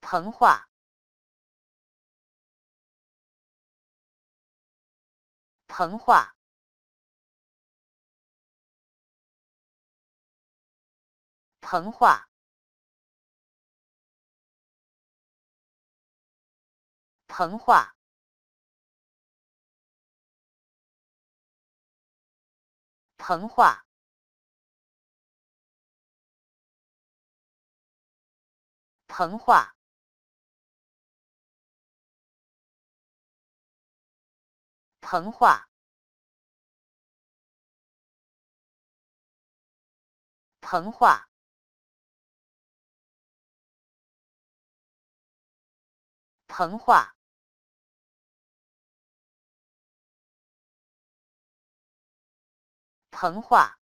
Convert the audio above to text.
膨化。膨化。 膨化，膨化，膨化，膨化，膨化，膨化。 膨化，膨化。